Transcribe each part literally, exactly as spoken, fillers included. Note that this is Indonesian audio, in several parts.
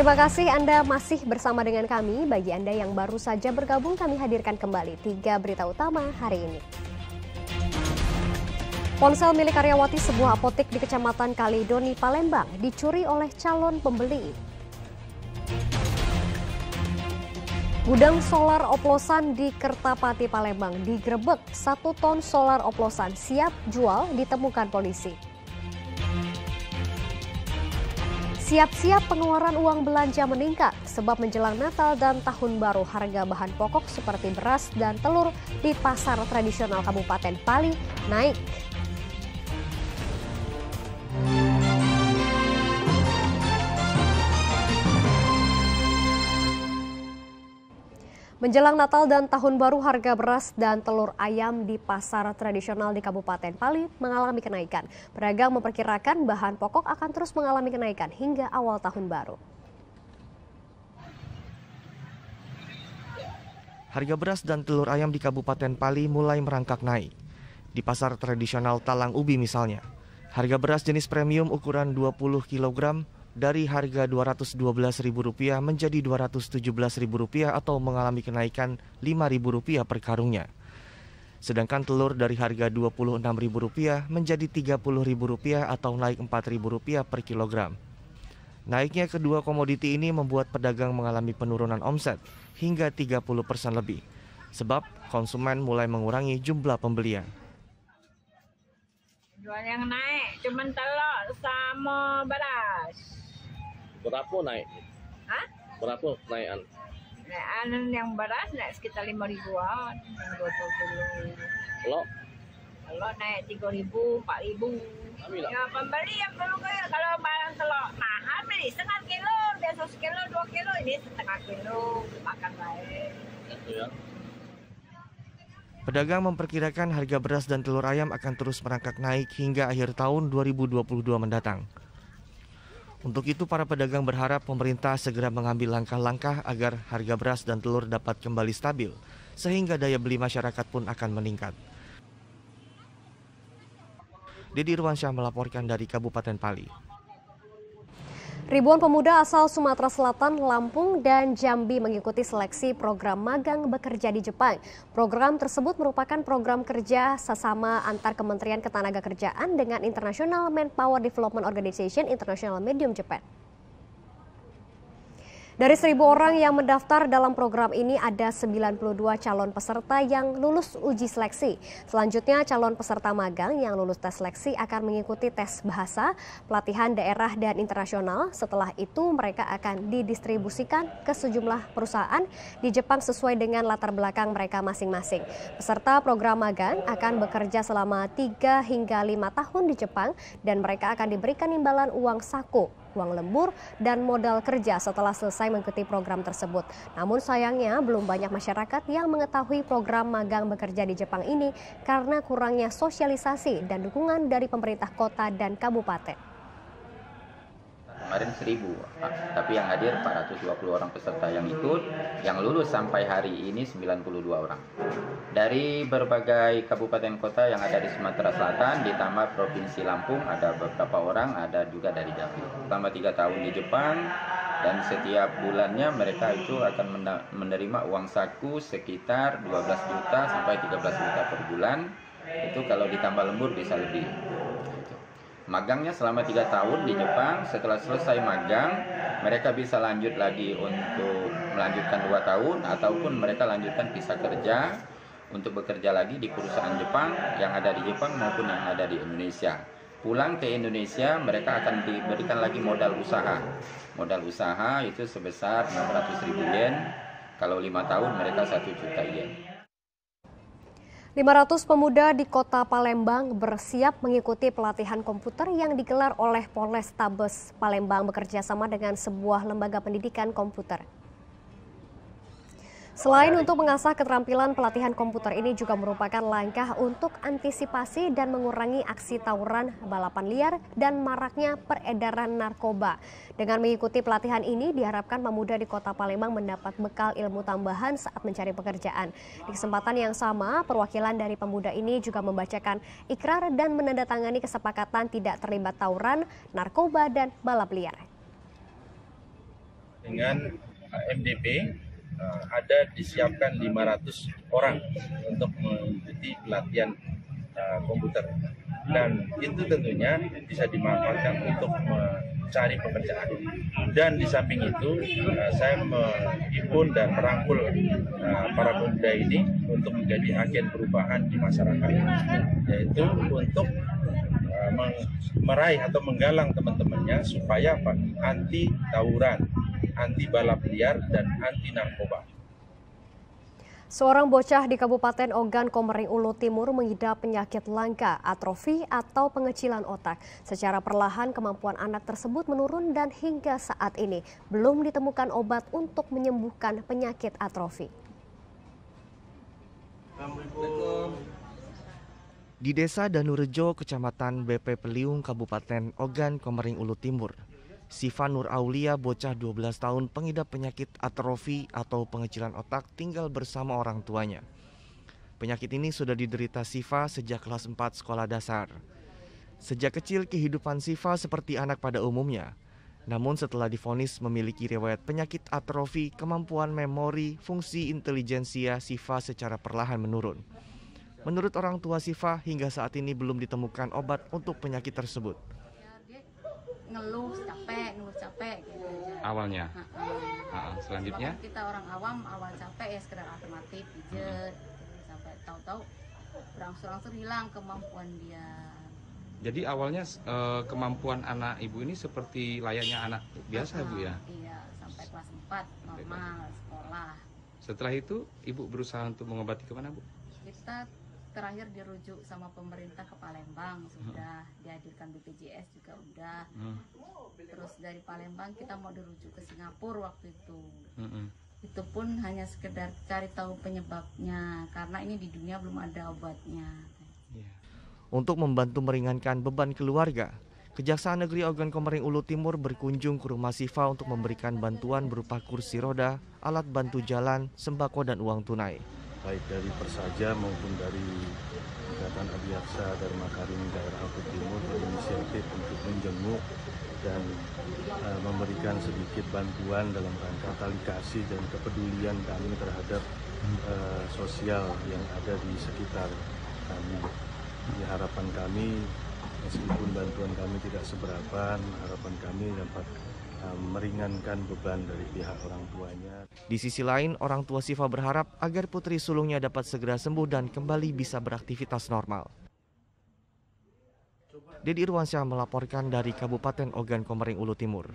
Terima kasih Anda masih bersama dengan kami. Bagi Anda yang baru saja bergabung, kami hadirkan kembali tiga berita utama hari ini. Ponsel milik karyawati sebuah apotek di Kecamatan Kalidoni, Palembang dicuri oleh calon pembeli. Gudang solar oplosan di Kertapati, Palembang digerebek. Satu ton solar oplosan siap jual ditemukan polisi. Siap-siap pengeluaran uang belanja meningkat sebab menjelang Natal dan Tahun Baru harga bahan pokok seperti beras dan telur di pasar tradisional Kabupaten Pali naik. Menjelang Natal dan Tahun Baru harga beras dan telur ayam di pasar tradisional di Kabupaten Pali mengalami kenaikan. Pedagang memperkirakan bahan pokok akan terus mengalami kenaikan hingga awal Tahun Baru. Harga beras dan telur ayam di Kabupaten Pali mulai merangkak naik. Di pasar tradisional Talang Ubi misalnya, harga beras jenis premium ukuran dua puluh kilogram dari harga dua ratus dua belas ribu rupiah menjadi dua ratus tujuh belas ribu rupiah atau mengalami kenaikan lima ribu rupiah per karungnya. Sedangkan telur dari harga dua puluh enam ribu rupiah menjadi tiga puluh ribu rupiah atau naik empat ribu rupiah per kilogram. Naiknya kedua komoditi ini membuat pedagang mengalami penurunan omset hingga tiga puluh persen lebih, sebab konsumen mulai mengurangi jumlah pembelian. Jual yang naik cuma telur sama beras. Berapa naik? Hah? Berapa naikan? Naikan yang beras naik sekitar lima ribuan, yang dua puluh ribu. Telur? Telur naik tiga ribu, empat ribu. Ya pembeli yang perlu kayak kalau barang telur mahal beli setengah kilo, biasa sekilo dua kilo, ini setengah kilo makan baik. Gitu ya. Pedagang memperkirakan harga beras dan telur ayam akan terus merangkak naik hingga akhir tahun dua ribu dua puluh dua mendatang. Untuk itu, para pedagang berharap pemerintah segera mengambil langkah-langkah agar harga beras dan telur dapat kembali stabil, sehingga daya beli masyarakat pun akan meningkat. Dedi Irwansyah melaporkan dari Kabupaten Pali. Ribuan pemuda asal Sumatera Selatan, Lampung, dan Jambi mengikuti seleksi program magang bekerja di Jepang. Program tersebut merupakan program kerja sesama antar Kementerian Ketenagakerjaan dengan International Manpower Development Organization International Medium Japan. Dari seribu orang yang mendaftar dalam program ini, ada sembilan puluh dua calon peserta yang lulus uji seleksi. Selanjutnya, calon peserta magang yang lulus tes seleksi akan mengikuti tes bahasa, pelatihan daerah dan internasional. Setelah itu, mereka akan didistribusikan ke sejumlah perusahaan di Jepang sesuai dengan latar belakang mereka masing-masing. Peserta program magang akan bekerja selama tiga hingga lima tahun di Jepang dan mereka akan diberikan imbalan uang saku, uang lembur, dan modal kerja setelah selesai mengikuti program tersebut. Namun sayangnya belum banyak masyarakat yang mengetahui program magang bekerja di Jepang ini karena kurangnya sosialisasi dan dukungan dari pemerintah kota dan kabupaten. Kemarin seribu, tapi yang hadir empat ratus dua puluh orang peserta yang ikut, yang lulus sampai hari ini sembilan puluh dua orang. Dari berbagai kabupaten kota yang ada di Sumatera Selatan, ditambah Provinsi Lampung, ada beberapa orang, ada juga dari Jambi. Selama tiga tahun di Jepang, dan setiap bulannya mereka itu akan menerima uang saku sekitar dua belas juta sampai tiga belas juta per bulan. Itu kalau ditambah lembur bisa lebih. Magangnya selama tiga tahun di Jepang, setelah selesai magang, mereka bisa lanjut lagi untuk melanjutkan dua tahun, ataupun mereka lanjutkan visa kerja untuk bekerja lagi di perusahaan Jepang, yang ada di Jepang maupun yang ada di Indonesia. Pulang ke Indonesia, mereka akan diberikan lagi modal usaha. Modal usaha itu sebesar enam ratus ribu yen, kalau lima tahun mereka satu juta yen. lima ratus pemuda di kota Palembang bersiap mengikuti pelatihan komputer yang digelar oleh Polrestabes Palembang bekerja sama dengan sebuah lembaga pendidikan komputer. Selain untuk mengasah keterampilan, pelatihan komputer ini juga merupakan langkah untuk antisipasi dan mengurangi aksi tawuran, balapan liar, dan maraknya peredaran narkoba. Dengan mengikuti pelatihan ini, diharapkan pemuda di kota Palembang mendapat bekal ilmu tambahan saat mencari pekerjaan. Di kesempatan yang sama, perwakilan dari pemuda ini juga membacakan ikrar dan menandatangani kesepakatan tidak terlibat tawuran, narkoba, dan balap liar. dengan M D P ada disiapkan lima ratus orang untuk mengikuti pelatihan komputer, dan itu tentunya bisa dimanfaatkan untuk mencari pekerjaan. Dan di samping itu saya menghimpun dan merangkul para pemuda ini untuk menjadi agen perubahan di masyarakat, yaitu untuk meraih atau menggalang teman-temannya supaya apa? Anti tawuran, anti balap liar, dan anti narkoba. Seorang bocah di Kabupaten Ogan Komering Ulu Timur mengidap penyakit langka, atrofi atau pengecilan otak. Secara perlahan kemampuan anak tersebut menurun dan hingga saat ini belum ditemukan obat untuk menyembuhkan penyakit atrofi. Di Desa Danurejo, Kecamatan B P Peliung, Kabupaten Ogan Komering Ulu Timur, Sifa Nur Aulia, bocah dua belas tahun pengidap penyakit atrofi atau pengecilan otak, tinggal bersama orang tuanya. Penyakit ini sudah diderita Sifa sejak kelas empat sekolah dasar. Sejak kecil kehidupan Sifa seperti anak pada umumnya. Namun setelah divonis memiliki riwayat penyakit atrofi, kemampuan memori, fungsi intelijensia Sifa secara perlahan menurun. Menurut orang tua Sifa, hingga saat ini belum ditemukan obat untuk penyakit tersebut. Ngeluh capek, ngeluh capek gitu aja. Awalnya. Nah, nah, selanjutnya kita orang awam awal capek ya sekedar alternatif pijet, hmm. sampai tahu-tahu berangsur-angsur hilang kemampuan dia. Jadi awalnya eh, kemampuan anak ibu ini seperti layaknya anak biasa, nah, Bu ya. Iya, sampai kelas empat normal sekolah. Setelah itu ibu berusaha untuk mengobati kemana, Bu? Kita terakhir dirujuk sama pemerintah ke Palembang, sudah dihadirkan B P J S juga udah. Hmm. Terus dari Palembang kita mau dirujuk ke Singapura waktu itu. Hmm. Itu pun hanya sekedar cari tahu penyebabnya, karena ini di dunia belum ada obatnya. Untuk membantu meringankan beban keluarga, Kejaksaan Negeri Ogan Komering Ulu Timur berkunjung ke rumah Sifa untuk memberikan bantuan berupa kursi roda, alat bantu jalan, sembako, dan uang tunai. Baik dari Persaja maupun dari Ikatan Adhyaksa dari Makarim daerah Aceh Timur berinisiatif untuk menjenguk dan uh, memberikan sedikit bantuan dalam rangka tali kasih dan kepedulian kami terhadap uh, sosial yang ada di sekitar kami. Ini harapan kami, meskipun bantuan kami tidak seberapa, harapan kami dapat meringankan beban dari pihak orang tuanya. Di sisi lain, orang tua Sifa berharap agar putri sulungnya dapat segera sembuh dan kembali bisa beraktivitas normal. Dedi Irwansyah melaporkan dari Kabupaten Ogan Komering Ulu Timur.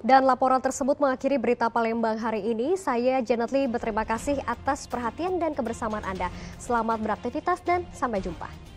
Dan laporan tersebut mengakhiri berita Palembang hari ini. Saya Janet Lee berterima kasih atas perhatian dan kebersamaan Anda. Selamat beraktivitas dan sampai jumpa.